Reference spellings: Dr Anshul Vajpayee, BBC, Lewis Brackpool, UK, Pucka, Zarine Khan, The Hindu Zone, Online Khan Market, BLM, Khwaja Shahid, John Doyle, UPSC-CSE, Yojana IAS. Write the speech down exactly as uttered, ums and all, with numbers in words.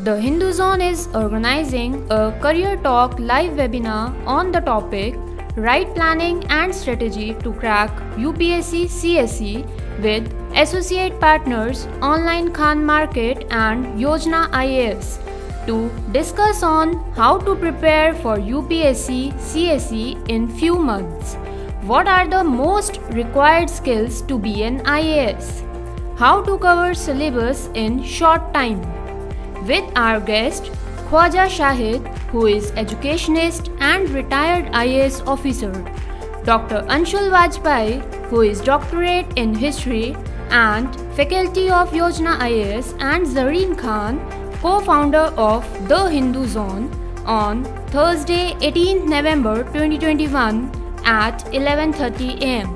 The Hindu Zone is organizing a career talk live webinar on the topic Right Planning and Strategy to Crack U P S C C S E with associate partners Online Khan Market and Yojana I A S to discuss on how to prepare for U P S C C S E in few months. What are the most required skills to be an I A S? How to cover syllabus in short time? With our guest Khwaja Shahid, who is educationist and retired I A S officer, Dr Anshul Vajpayee, who is doctorate in history and faculty of Yojana I A S, and Zarine Khan, co-founder of The Hindu Zone, on Thursday eighteenth November twenty twenty-one at eleven thirty a m